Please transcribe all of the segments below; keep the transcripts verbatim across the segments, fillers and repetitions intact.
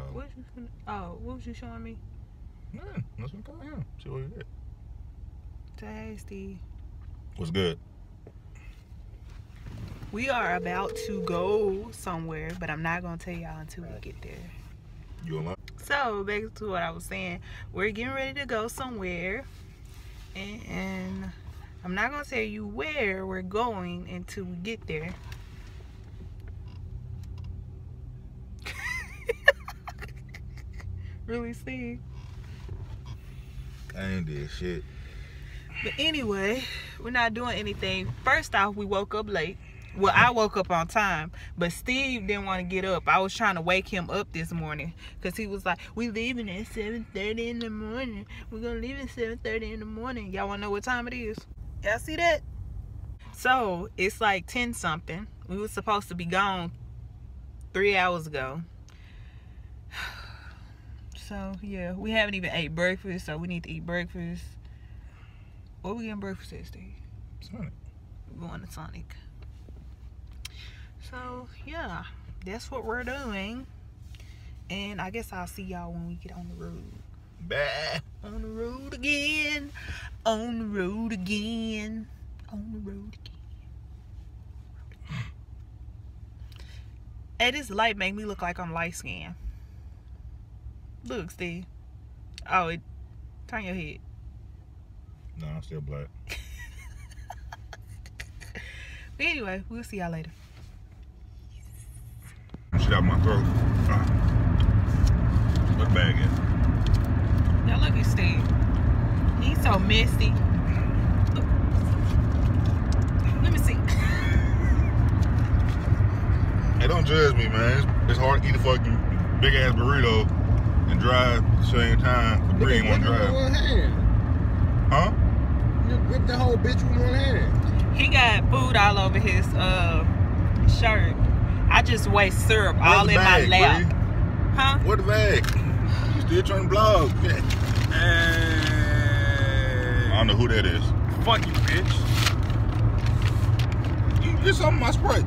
So. What was you, oh, what was you showing me? Nah, let's go call him. See what he did. Hey, Steve. What's good? We are about to go somewhere, but I'm not going to tell y'all until we get there. You alone? So, back to what I was saying. We're getting ready to go somewhere, and, and I'm not going to tell you where we're going until we get there. Really, Steve? I ain't did shit. But anyway, we're not doing anything. First off, we woke up late. Well, I woke up on time, but Steve didn't want to get up. I was trying to wake him up this morning because he was like, we leaving at seven thirty in the morning. We're going to leave at seven thirty in the morning. Y'all want to know what time it is? Y'all see that? So, it's like ten something. We were supposed to be gone three hours ago. So, yeah, we haven't even ate breakfast, so we need to eat breakfast. What are we getting breakfast at, Steve? Sonic. We're going to Sonic. So, yeah, that's what we're doing. And I guess I'll see y'all when we get on the road. Bah. On the road again. On the road again. On the road again. Hey, this light make me look like I'm light skinned. Look, Steve. Oh, it, turn your head. No, I'm still black. But anyway, we'll see y'all later. Shit out my throat. Uh, what bag is? Now look at Steve. He's so messy. Let me see. Hey, don't judge me, man. It's, it's hard to eat a fucking big ass burrito and drive at the same time. The breed won't drive. One hand. Huh? You whip the whole bitch with one hand. He got food all over his uh shirt. I just waste syrup Where's all in bag, my lap. Buddy? Huh? What the bag? You still trying to blog. And... I don't know who that is. Fuck you, bitch. You get some of my Sprite.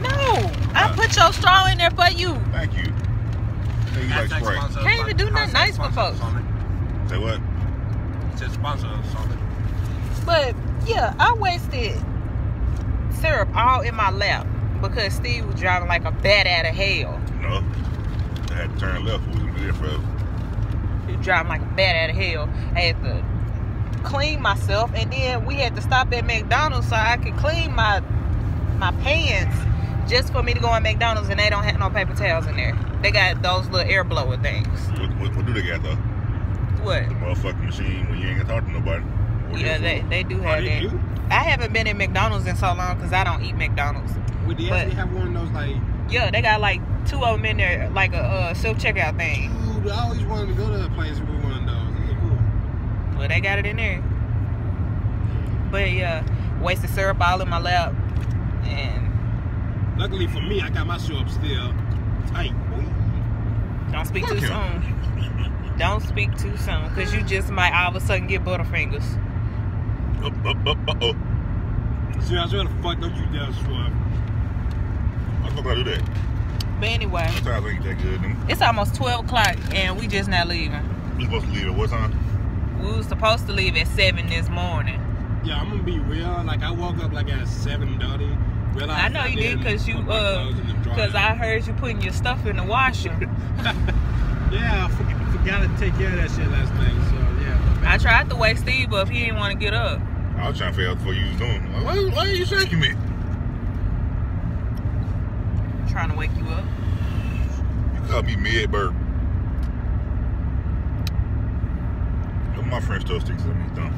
No. Uh, I put your straw in there for you. Thank you. Thank you like Sprite. Sponsor, Can't even do nothing nice for folks. Something. Say what? It's a sponsor or something. But, yeah, I wasted syrup all in my lap. Because Steve was driving like a bat out of hell. No. I had to turn left. We was there forever. He was driving like a bat out of hell. I had to clean myself. And then we had to stop at McDonald's so I could clean my my pants just for me to go in McDonald's. And they don't have no paper towels in there. They got those little air blower things. What, what, what do they got, though? What? The motherfucking machine when you ain't going to talk to nobody. What yeah, they, they do have oh, that. You? I haven't been at McDonald's in so long because I don't eat McDonald's. Well, they actually have one of those, like... Yeah, they got, like, two of them in there, like a uh, self-checkout thing. Dude, I always wanted to go to a place with one of those. It's cool. Well, they got it in there. But, yeah, uh, wasted syrup all in my lap. And... Luckily for me, I got my syrup still tight. Don't speak Fuck too you. soon. Don't speak too soon, because you just might all of a sudden get butterfingers. Uh, uh, uh, uh, uh. See, I swear to fuck, don't you dare swear. I thought I do that. But anyway. Sometimes I ain't that good. It's almost twelve o'clock and we just not leaving. We supposed to leave at what time? We was supposed to leave at seven this morning. Yeah, I'm gonna be real. Like, I woke up like at seven thirty. Realized I know you did because you, uh, because I heard you putting your stuff in the washer. Yeah, I forgot, forgot to take care of that shit last night. So, yeah. I tried to wake Steve up. He didn't want to get up. I was trying to figure out what you was doing. Like, why, why are you shaking me? I'm trying to wake you up. You called me mid burp. Look, my French toast sticks in my thumb.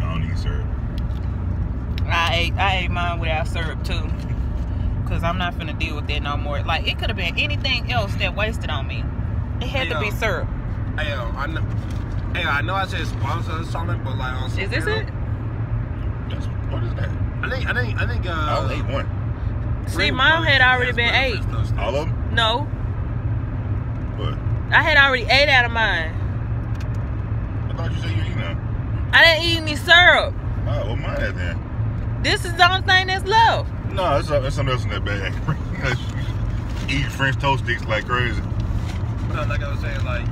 I don't need syrup. I ate, I ate mine without syrup too, cause I'm not finna deal with that no more. Like, it could have been anything else that wasted on me. It had hey, to um, be syrup. Hey, um, I know. Hey, I know I said sponsor or something, but like on some Is this real, it? That's, what is that? I think, I think, I think, uh... I only ate one. See, mine had already been ate. All of them? No. What? I had already ate out of mine. I thought you said you ate none. I didn't eat any syrup. Oh, right, well, mine had then. This is the only thing that's left. No, it's, it's something else in that bag. Eat French toast sticks like crazy. No, like I was saying, like,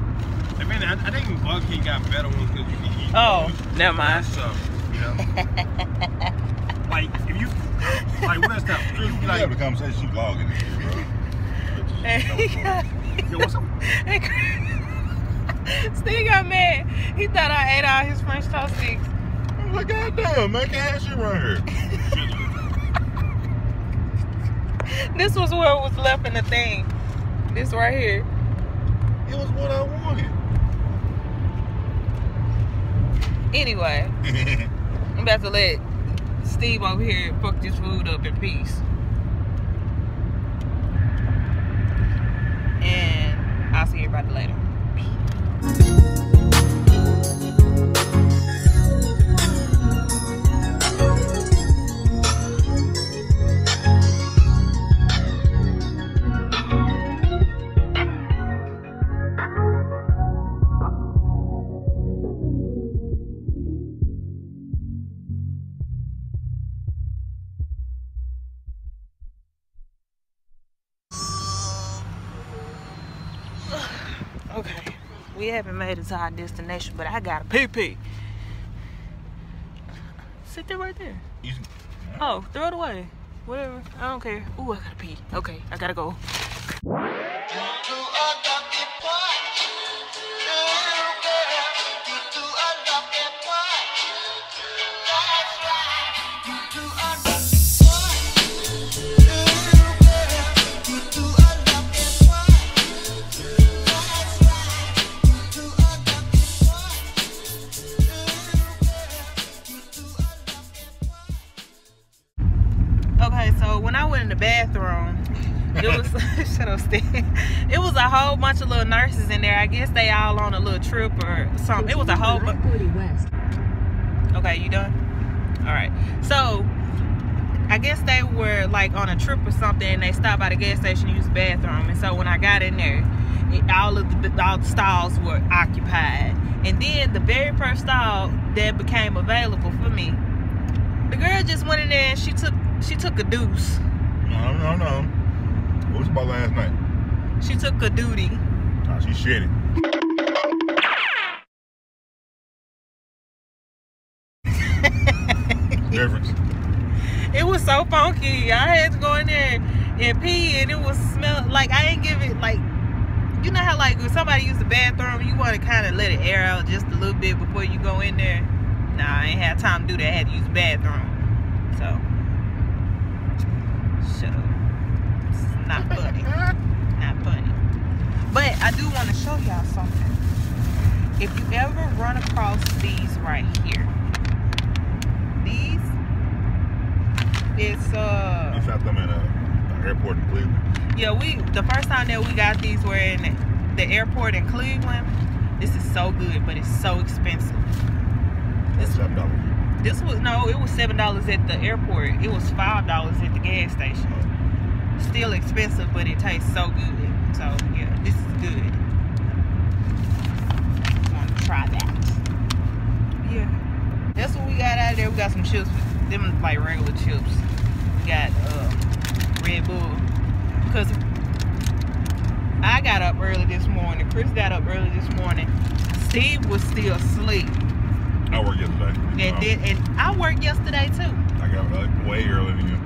I mean, I, I think Bug King got better ones because you can eat. Oh, those. Never mind. So, yeah. Like, if you, like, what else that? You like, have a conversation, you vlogging in here, bro. Hey, yo, what's up? Steve got mad. He thought I ate all his French toast sticks. I was like, goddamn, man, can't have shit right here. This was what was left in the thing. This right here. It was what I wanted. Anyway, I'm about to let Steve over here fuck this food up in peace. And I'll see everybody later. We haven't made it to our destination, but I got a pee-pee. Sit there right there. Oh, throw it away. Whatever. I don't care. Ooh, I gotta pee. Okay, I gotta go. It was a whole bunch of little nurses in there. I guess they all on a little trip or something. It was a whole bunch. Okay, you done? All right. So, I guess they were like on a trip or something, and they stopped by the gas station to use the bathroom. And so when I got in there, it, all of the all the stalls were occupied. And then the very first stall that became available for me, the girl just went in there and she took she took a deuce. No, no, no. What was about last night? She took a duty. Oh, she shitted. Difference. It was so funky. I had to go in there and pee, and it was smell like I ain't give it like. You know how like when somebody uses the bathroom, you want to kind of let it air out just a little bit before you go in there. Nah, I ain't had time to do that. I had to use the bathroom, so shut up. It's not funny. Not funny. But I do want to show y'all something. If you ever run across these right here, these, it's uh. we found them at an airport in Cleveland. Yeah, we the first time that we got these were in the airport in Cleveland. This is so good, but it's so expensive. This seven dollars. This was no, it was seven dollars at the airport. It was five dollars at the gas station. Still expensive, but it tastes so good. So yeah, this is good. I'm gonna try that. Yeah, that's what we got out of there. We got some chips, them like regular chips. We got uh, Red Bull because I got up early this morning. Chris got up early this morning. Steve was still asleep. I worked yesterday. And, um, did, and I worked yesterday too. I got up like, way earlier than you.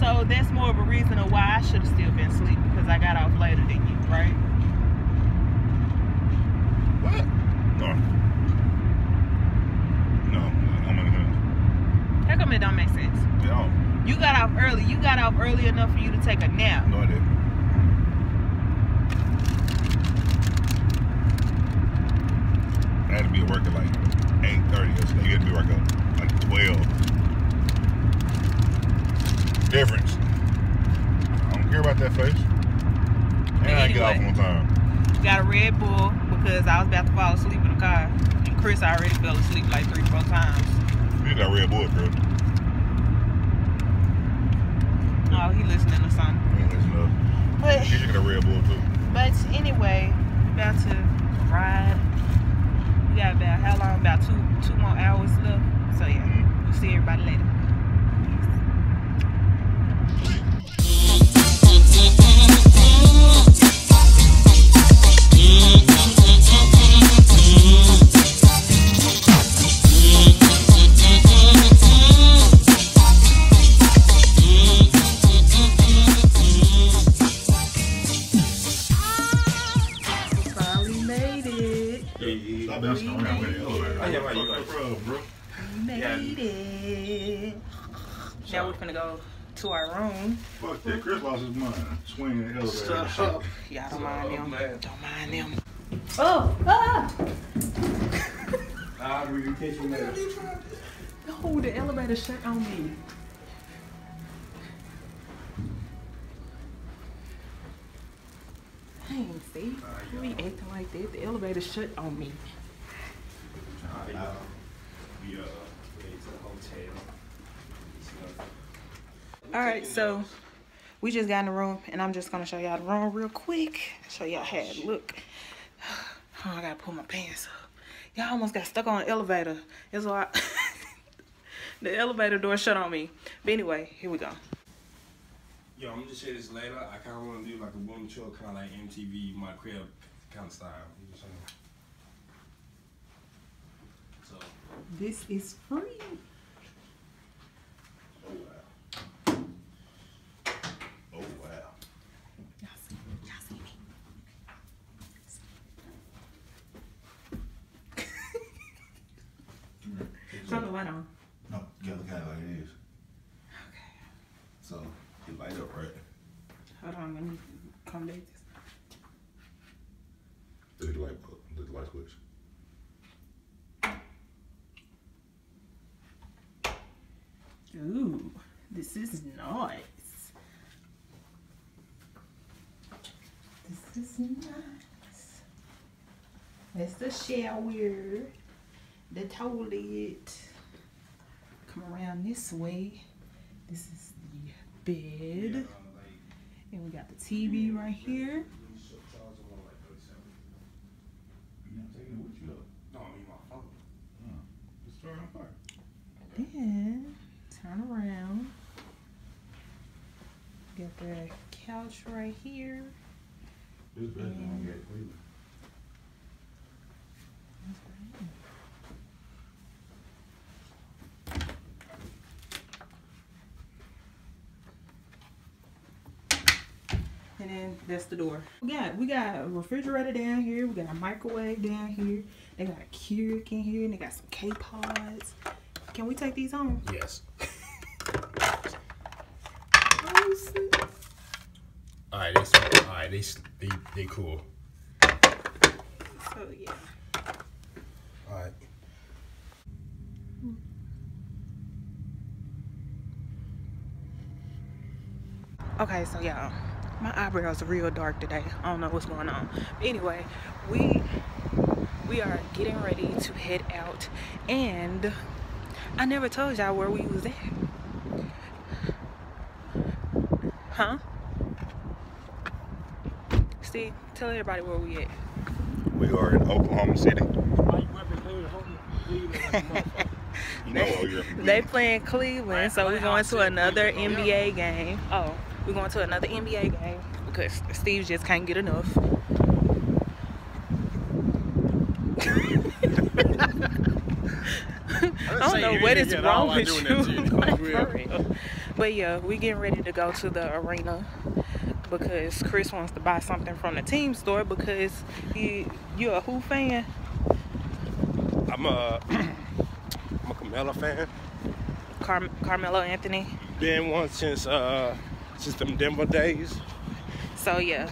So that's more of a reason of why I should have still been asleep because I got off later than you, right? What? No. No, I'm not gonna. How come it don't make sense? No. You got off early. You got off early enough for you to take a nap. No, I didn't. I had to be at work at like eight thirty or something. You had to be working at like twelve. Difference. I don't care about that face. And anyway, I get off on time. Got a Red Bull because I was about to fall asleep in the car. And Chris already fell asleep like three, four times. You got Red Bull, Chris. No, he listening to something. He listening to but he should get a Red Bull too. But anyway, we're about to ride. We got about how long? About two two more hours left. So yeah, mm-hmm. We'll see everybody later. We'll be right back. Hey, stop asking around. I ain't right, you right. Bro. Made it. Now we're gonna go to our room. Fuck that. Chris lost his mind. Swinging the elevator. Stuff up. Y'all don't mind them. Don't mind them. Oh! Ah! I'll be catching that. No, the elevator shut on me. Dang, see? You be acting like that. The elevator shut on me. Uh, yeah. We, uh, we ate to the hotel. All right, so we just got in the room, and I'm just going to show y'all the room real quick. Show y'all how it look. Oh, I got to pull my pants up. Y'all almost got stuck on the elevator. It's why the elevator door shut on me. But anyway, here we go. Yo, I'm going to share this later. I kind of want to do like a woman show, kind of like M T V, my crib kind of style. You know what I'm saying? So. This is free. Turn the light on. No, you gotta look at it like it is. Okay. So, you light up, right? Hold on, let me come back this. Do the light, do the light switch. Ooh, this is nice. This is nice. That's the shower. The toilet. Come around this way. This is the bed. And we got the T V right here. Then turn around. Got the couch right here. This bedroom got Cleveland. And then that's the door. We got we got a refrigerator down here. We got a microwave down here. They got a Keurig in here, and they got some K pods. Can we take these home? Yes. All right, that's all right. They they they cool. So yeah. All right. Okay, so y'all. My eyebrows are real dark today. I don't know what's going on. But anyway, we we are getting ready to head out, and I never told y'all where we was at. Huh? Steve, tell everybody where we at. We are in Oklahoma City. You know, they playing Cleveland, so we're going to another N B A game. Oh. We're going to another N B A game because Steve just can't get enough. I don't know what is wrong with you. But yeah, we getting ready to go to the arena because Chris wants to buy something from the team store because he, you're a who fan? I'm a, I'm a Carmelo fan. Car Carmelo Anthony. Been one since... Uh, Just them Denver days. So yeah,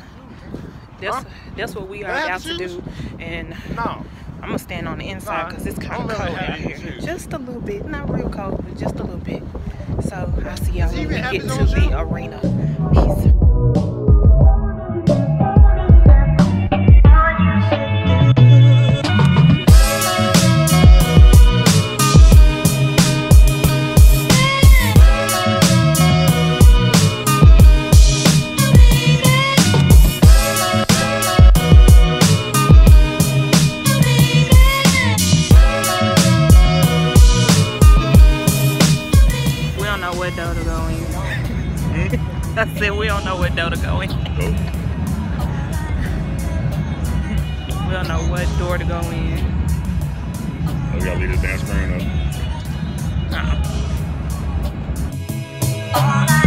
that's huh? that's what we are about to do. And no. I'm gonna stand on the inside because nah, it's kind of cold really out here, shoes. Just a little bit, not real cold, but just a little bit. So I'll see y'all when we get to show? the arena. Peace. I said we don't know what door to go in. We don't know what door to go in. We gotta leave this damn screen up. Uh-uh.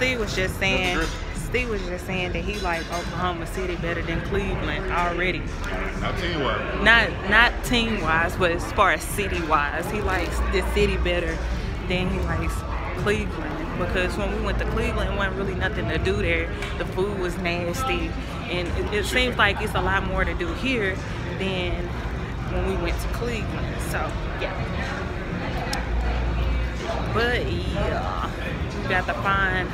Steve was just saying, Steve was just saying that he liked Oklahoma City better than Cleveland already. Not team wise. Not not team wise, but as far as city wise, he likes the city better than he likes Cleveland, because when we went to Cleveland, it wasn't really nothing to do there. The food was nasty, and it, it seems like it's a lot more to do here than when we went to Cleveland. So yeah, but yeah, we got to find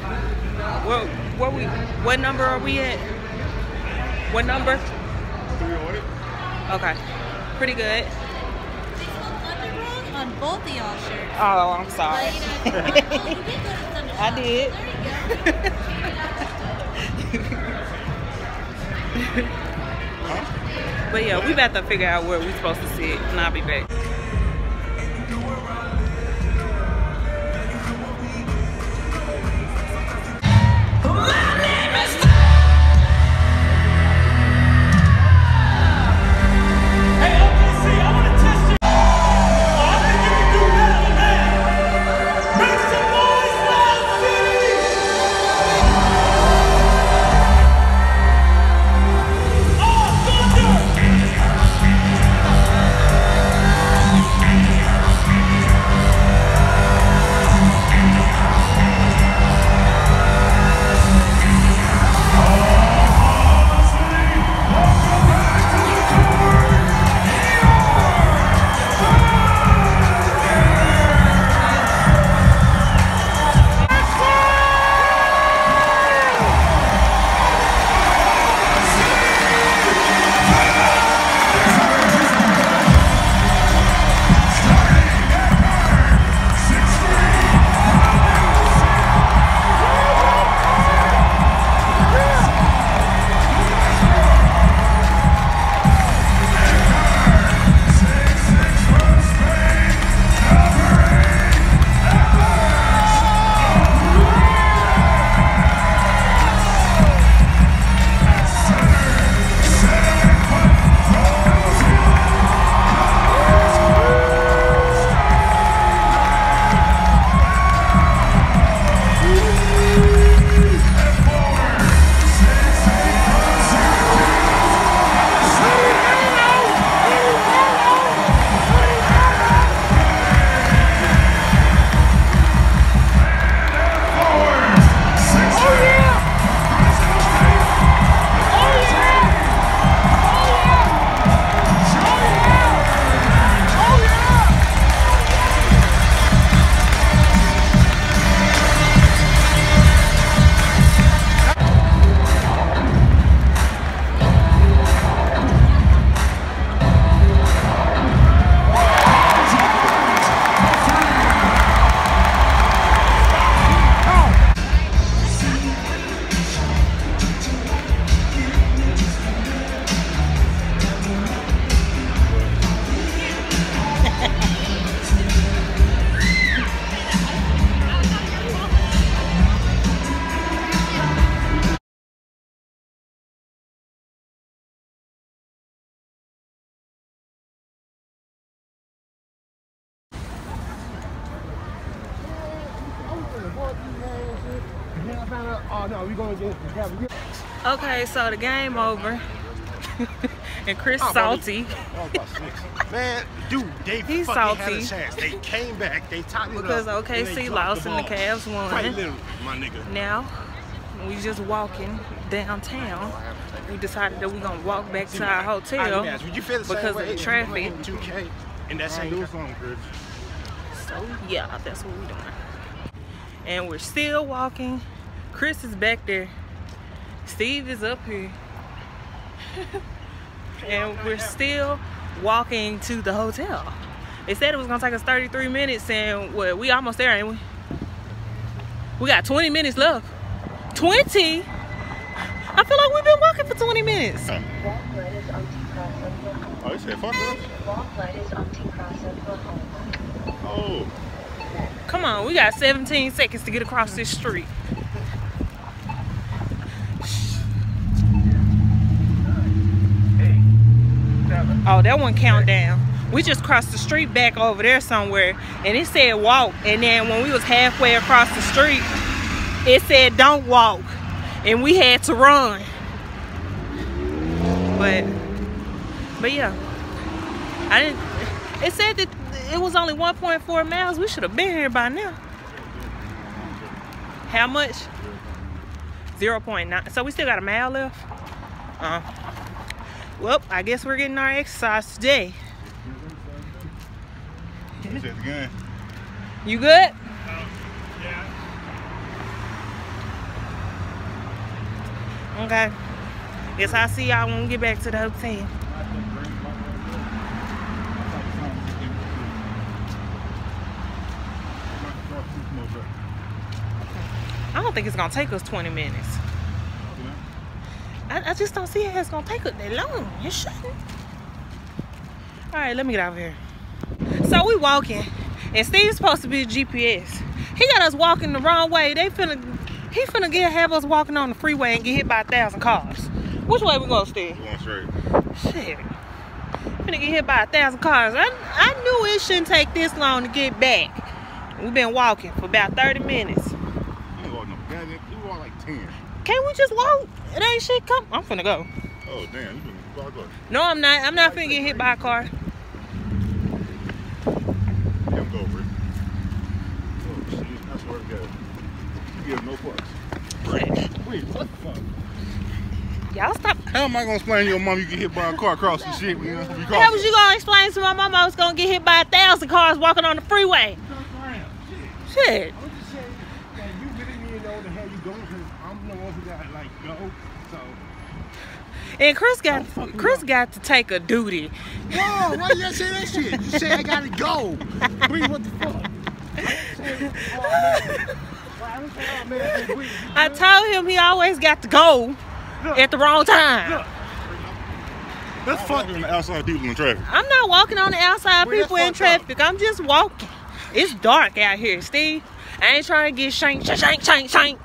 where where we what number are we at? What number? Okay, pretty good. On both of y'all shirts. Oh, I'm sorry. But, you know, oh, you did go to Thunder Shop. I did. Huh? But yeah, we about to figure out where we supposed to sit, and I'll be back. Okay, so the game over, and Chris oh, salty. Oh, man, dude, they fucking salty. Had a chance. They came back. They tied it because up. Because O K C lost and the Cavs won. Quite literally, my nigga. Now, we just walking downtown. We decided that we're going to walk back to our hotel because of the traffic. two K, and that's how you phone, Chris. So, yeah, that's what we're doing. And we're still walking. Chris is back there. Steve is up here. And we're still walking to the hotel. It said it was gonna take us thirty-three minutes, and well, we almost there, ain't we? We got twenty minutes left. twenty? I feel like we've been walking for twenty minutes. Oh, you said fuck up? Oh. Come on, we got seventeen seconds to get across this street. Oh, that one count down. We just crossed the street back over there somewhere, and it said walk. And then when we was halfway across the street, it said don't walk, and we had to run. But but yeah, I didn't. It said that it was only one point four miles. We should have been here by now. How much? zero point nine. So we still got a mile left. Uh, well, I guess we're getting our exercise today. You good? Okay. Guess I'll see y'all when we get back to the hotel. I don't think it's gonna take us twenty minutes. I, I just don't see how it's gonna take us that long. It shouldn't. All right, let me get out of here. So we walking, and Steve's supposed to be G P S. He got us walking the wrong way. They finna, he finna get have us walking on the freeway and get hit by a thousand cars. Which way we going, Steve? Going straight. Shit, finna get hit by a thousand cars. I I knew it shouldn't take this long to get back. We've been walking for about thirty minutes. Can't we just walk? It ain't shit. Come, I'm finna go. Oh damn! You finna walk up? No, I'm not. I'm not finna get hit by a car. Yeah, I'm going for it. Oh shit! I swear to God, you give no fucks. Wait, what the fuck? Y'all stop. How am I gonna explain to your mom you get hit by a car crossing shit? You know, how was you gonna explain to my mom I was gonna get hit by a thousand cars walking on the freeway? Shit. Shit. And Chris got oh, Chris up. got to take a duty. No, why you say that shit? You say I gotta go. Please, what the fuck? I told him he always got to go look, at the wrong time. Look. That's fucking the outside people in traffic. I'm not walking on the outside Wait, people in traffic. Up. I'm just walking. It's dark out here, Steve. I ain't trying to get shanked, shanked, shanked, shanked.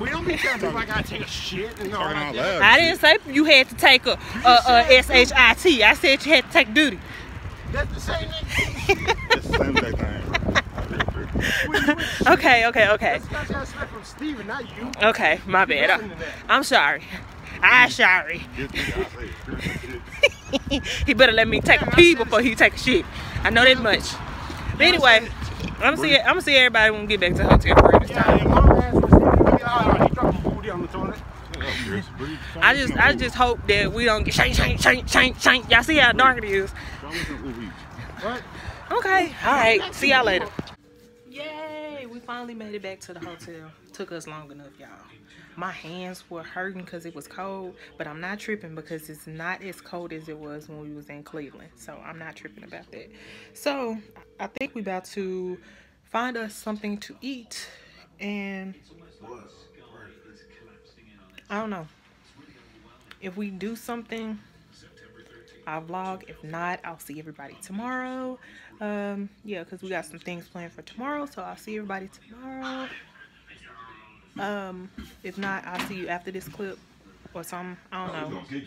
We don't be telling people I gotta take a shit. You know, like I didn't say you had to take a S H I T. I said you had to take duty. That's the same thing. That's the same thing. Okay, okay, okay. That's got respect from Steve, not you. Okay, my bad. I'm, I'm sorry. I'm sorry. He better let me take a pee before he take a shit. I know that much. But anyway, I'm gonna see. I'm gonna see everybody when we get back to the hotel for this time. I just, I just hope that we don't get shank, shank, shank, shank, shank. Y'all see how dark it is? Okay, all right. See y'all later. Yay! We finally made it back to the hotel. Took us long enough, y'all. My hands were hurting because it was cold, but I'm not tripping because it's not as cold as it was when we was in Cleveland. So I'm not tripping about that. So I think we about to find us something to eat and. I don't know if we do something, I'll vlog. If not, I'll see everybody tomorrow. Um, yeah, because we got some things planned for tomorrow, so I'll see everybody tomorrow. Um, if not, I'll see you after this clip or something. I don't know.